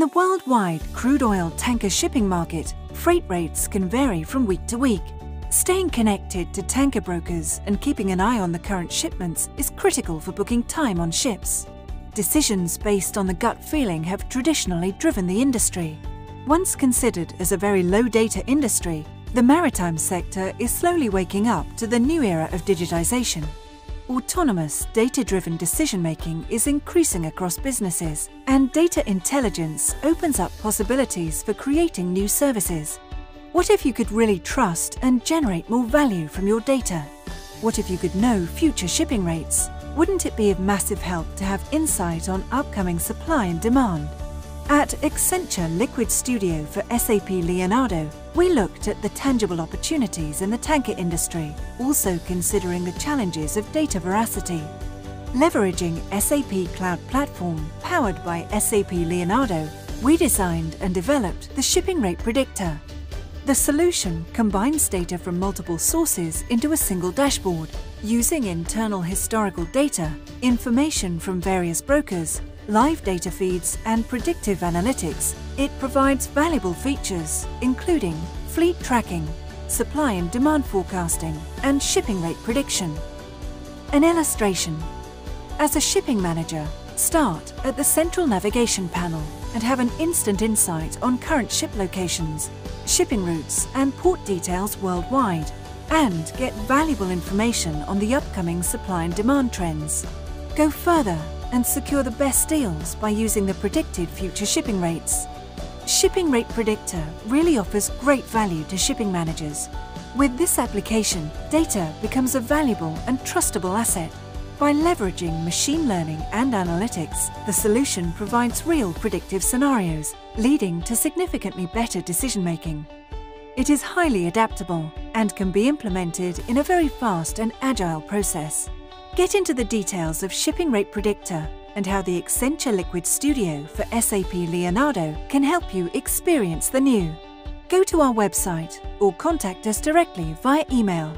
In the worldwide crude oil tanker shipping market, freight rates can vary from week to week. Staying connected to tanker brokers and keeping an eye on the current shipments is critical for booking time on ships. Decisions based on the gut feeling have traditionally driven the industry. Once considered as a very low-data industry, the maritime sector is slowly waking up to the new era of digitization. Autonomous, data-driven decision-making is increasing across businesses, and data intelligence opens up possibilities for creating new services. What if you could really trust and generate more value from your data? What if you could know future shipping rates? Wouldn't it be of massive help to have insight on upcoming supply and demand? At Accenture Liquid Studio for SAP Leonardo, we looked at the tangible opportunities in the tanker industry, also considering the challenges of data veracity. Leveraging SAP Cloud Platform, powered by SAP Leonardo, we designed and developed the Shipping Rate Predictor. The solution combines data from multiple sources into a single dashboard, using internal historical data, information from various brokers, live data feeds and predictive analytics. It provides valuable features, including fleet tracking, supply and demand forecasting, and shipping rate prediction. An illustration. As a shipping manager, start at the central navigation panel and have an instant insight on current ship locations, shipping routes, and port details worldwide, and get valuable information on the upcoming supply and demand trends. Go further and secure the best deals by using the predicted future shipping rates. Shipping Rate Predictor really offers great value to shipping managers. With this application, data becomes a valuable and trustable asset. By leveraging machine learning and analytics, the solution provides real predictive scenarios, leading to significantly better decision-making. It is highly adaptable and can be implemented in a very fast and agile process. Get into the details of Shipping Rate Predictor and how the Accenture Liquid Studio for SAP Leonardo can help you experience the new. Go to our website or contact us directly via email.